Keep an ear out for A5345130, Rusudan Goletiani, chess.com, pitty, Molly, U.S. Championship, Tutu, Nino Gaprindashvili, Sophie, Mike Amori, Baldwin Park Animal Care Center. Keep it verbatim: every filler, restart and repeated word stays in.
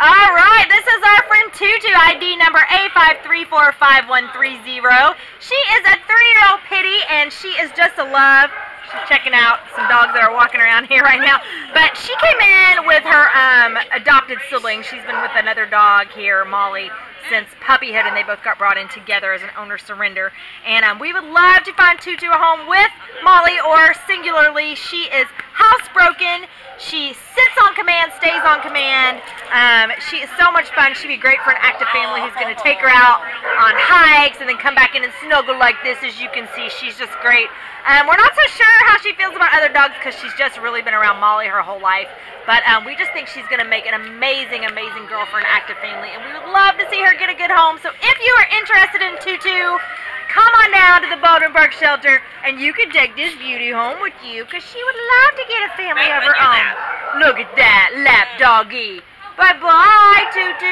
All right, this is our friend Tutu, I D number A five three four five one three zero. She is a three-year-old pitty, and she is just a love. She's checking out some dogs that are walking around here right now. But she came in with her um, adopted sibling. She's been with another dog here, Molly, since puppyhood, and they both got brought in together as an owner surrender. And um, we would love to find Tutu a home with Molly, or singularly. She is housebroken. She sits on command, stays on command. Um, she is so much fun. She'd be great for an active family who's going to take her out on hikes and then come back in and snuggle like this. As you can see, she's just great. Um, we're not so sure how she feels about other dogs because she's just really been around Molly her whole life. But um, we just think she's going to make an amazing, amazing girl for an active family. And we would love to see her get a good home. So if you are interested in Tutu, come on down to the Baldwin Park shelter and you can take this beauty home with you because she would love to get a family of her own. Look at that, lap doggy. Bye-bye, Tutu.